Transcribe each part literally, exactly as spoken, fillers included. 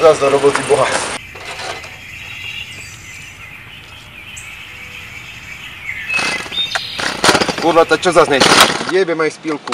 Gazda roboti bohász. Kurwa, to co za znieć? Jebie maj z pilku.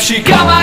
She come on.